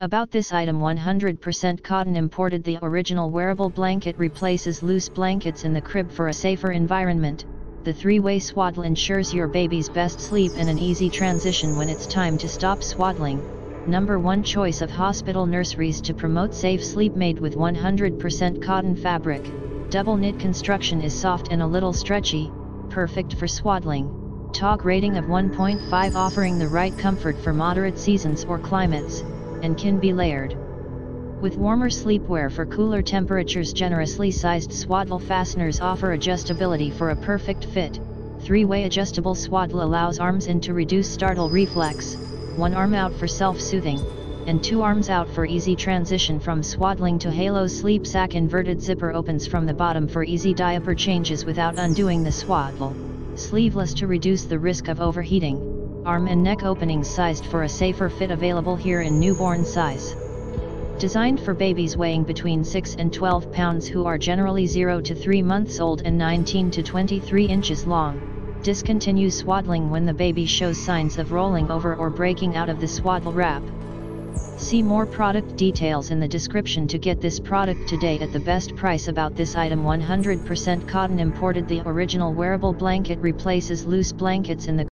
About this item, 100% cotton imported. The original wearable blanket replaces loose blankets in the crib for a safer environment. The three-way swaddle ensures your baby's best sleep and an easy transition when it's time to stop swaddling. Number 1 choice of hospital nurseries to promote safe sleep, made with 100% cotton fabric. Double knit construction is soft and a little stretchy, perfect for swaddling. TOG rating of 1.5, offering the right comfort for moderate seasons or climates, and can be layered with warmer sleepwear for cooler temperatures. Generously sized swaddle fasteners offer adjustability for a perfect fit. Three-way adjustable swaddle allows arms in to reduce startle reflex, one arm out for self-soothing, and two arms out for easy transition from swaddling to Halo. SleepSack inverted zipper opens from the bottom for easy diaper changes without undoing the swaddle. Sleeveless to reduce the risk of overheating. Arm and neck openings sized for a safer fit, available here in newborn size. Designed for babies weighing between 6 and 12 pounds who are generally 0 to 3 months old and 19 to 23 inches long. Discontinue swaddling when the baby shows signs of rolling over or breaking out of the swaddle wrap. See more product details in the description to get this product today at the best price. About this item, 100% cotton imported. The original wearable blanket replaces loose blankets in the